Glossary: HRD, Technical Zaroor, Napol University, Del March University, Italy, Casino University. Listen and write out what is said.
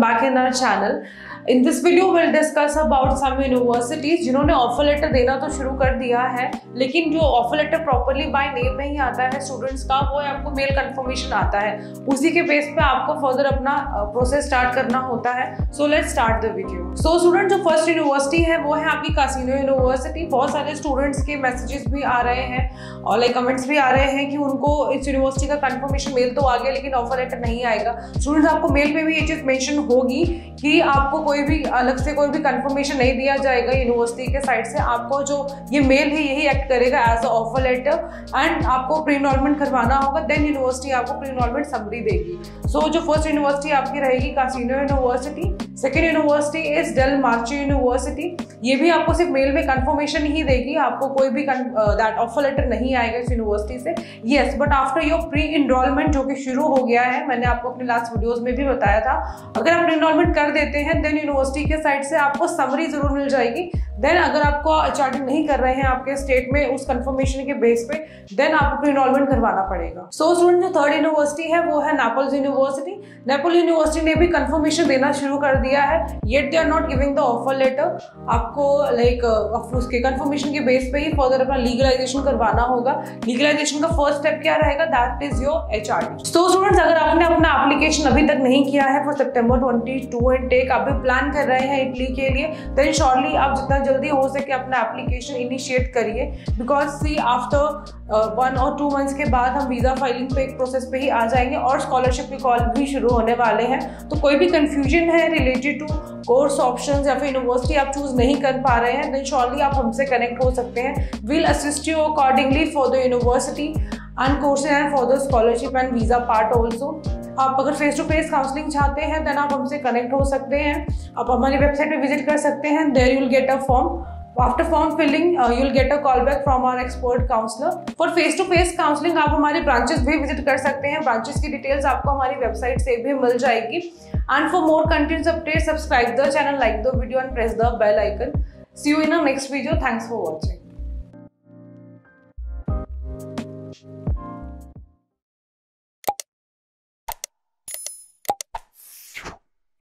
Welcome back in our channel. In this video we'll discuss about some universities जिन्होंने offer letter देना तो शुरू कर दिया है, लेकिन जो offer letter properly by name नहीं आता है स्टूडेंट्स का, वो आपको मेल कंफर्मेशन आता है, उसी के बेस पे आपको फर्दर अपना प्रोसेस स्टार्ट करना होता है. So let's start the video. So student, जो फर्स्ट यूनिवर्सिटी है वो है आपकी कासिनो यूनिवर्सिटी. बहुत सारे स्टूडेंट्स के मैसेजेस भी आ रहे हैं और लाइक कमेंट्स भी आ रहे हैं कि उनको इस यूनिवर्सिटी का कंफर्मेशन मेल तो आ गया लेकिन ऑफर लेटर नहीं आएगा. स्टूडेंट्स, आपको मेल में भी ये चीज़ मेंशन होगी कि आपको कोई भी अलग से कोई भी कंफर्मेशन नहीं दिया जाएगा यूनिवर्सिटी के साइड से. आपको जो ये मेल है यही एक्ट करेगा as a offer letter and आपको प्री एनरोलमेंट करवाना होगा, देन यूनिवर्सिटी आपको प्री एनरोलमेंट समरी देगी. सो जो फर्स्ट यूनिवर्सिटी आपकी रहेगी Cassino university. Second university is del Marche university. ये भी आपको सिर्फ मेल में कंफर्मेशन ही देगी, आपको कोई भी दैट ऑफर लेटर नहीं आएगा इस यूनिवर्सिटी से. Yes, but after your pre enrolment जो कि शुरू हो गया है, मैंने आपको अपने लास्ट वीडियोस में भी बताया था, अगर आप प्री एनरोलमेंट कर देते हैं देन यूनिवर्सिटी के साइड से आपको समरी जरूर मिल जाएगी. देन अगर आपको HRD नहीं कर रहे हैं आपके स्टेट में उस कंफर्मेशन के बेस पे, देन आपको प्री एनरोलमेंट करवाना पड़ेगा. सो स्टूडेंट, जो थर्ड यूनिवर्सिटी है वो है नापोल यूनिवर्सिटी. नापोल यूनिवर्सिटी ने भी कंफर्मेशन देना शुरू कर दिया है, yet they are not giving the offer letter. आपको लाइक उसके कंफर्मेशन के बेस पे ही फर्दर अपना लीगलाइजेशन करवाना होगा. लीगलाइजेशन का फर्स्ट स्टेप क्या रहेगा, that is your HRD. So students, अगर आपने अपना एप्लीकेशन अभी तक नहीं किया है फॉर सितंबर 2022 एंड टेक आप भी प्लान कर रहे हैं इटली के लिए, देन श्योरली आप जितना जल्दी हो सके अपना एप्लीकेशन इनिशिएट करिए, बिकॉज सी आफ्टर 1 और 2 मंथ्स के बाद हम वीज़ा फाइलिंग पे एक प्रोसेस पे ही आ जाएंगे और स्कॉलरशिप के कॉल भी शुरू होने वाले हैं. तो कोई भी कंफ्यूजन है रिलेटेड टू कोर्स ऑप्शंस या फिर यूनिवर्सिटी आप चूज़ नहीं कर पा रहे हैं, देन श्योरली आप हमसे कनेक्ट हो सकते हैं. Will assist you accordingly for the university and courses and for the scholarship and visa part also. आप अगर फेस टू फेस काउंसलिंग चाहते हैं देन आप हमसे कनेक्ट हो सकते हैं. आप हमारी वेबसाइट पे विजिट कर सकते हैं, there you will get a form. After form filling you will get a call back from our expert counsellor. For face to face counselling आप हमारे ब्रांचेस भी विजिट कर सकते हैं, ब्रांचेस की डिटेल्स आपको हमारी वेबसाइट से भी मिल जाएगी. And for more contents update subscribe the channel, like the video and press the bell icon. See you in our next video. Thanks for watching.